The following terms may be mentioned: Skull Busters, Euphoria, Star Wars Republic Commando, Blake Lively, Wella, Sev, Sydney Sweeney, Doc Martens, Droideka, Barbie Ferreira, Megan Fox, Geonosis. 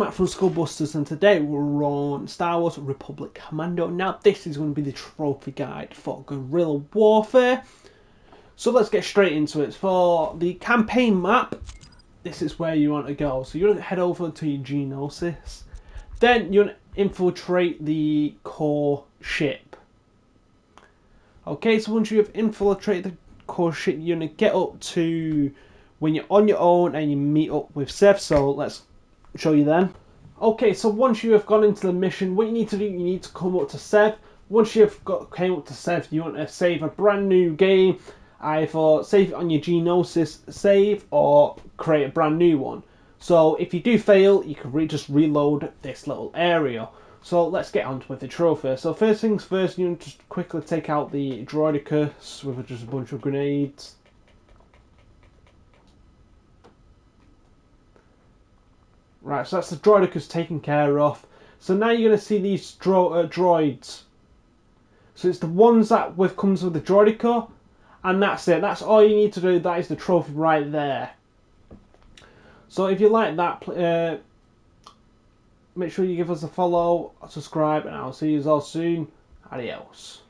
Matt from Skullbusters, and today we're on Star Wars Republic Commando. Now this is going to be the trophy guide for guerrilla warfare, so let's get straight into it. For the campaign map, this is where you want to go. So you want to head over to your Geonosis, then you want to infiltrate the core ship. Okay, so once you have infiltrated the core ship, you're going to get up to when you're on your own and you meet up with Sev. So let's show you then. Okay, so once you have gone into the mission, what you need to do, you need to come up to Sev. Once you have came up to Sev, you want to save a brand new game, either save it on your Geonosis save or create a brand new one. So if you do fail, you can just reload this little area. So let's get on with the trophy. So first things first, you just quickly take out the Droideka with just a bunch of grenades. Right, so that's the Droideka's taken care of. So now you're going to see these droids. So it's the ones that comes with the Droideka, and that's it. That's all you need to do. That is the trophy right there. So if you like that, make sure you give us a follow, subscribe, and I'll see you all soon. Adios.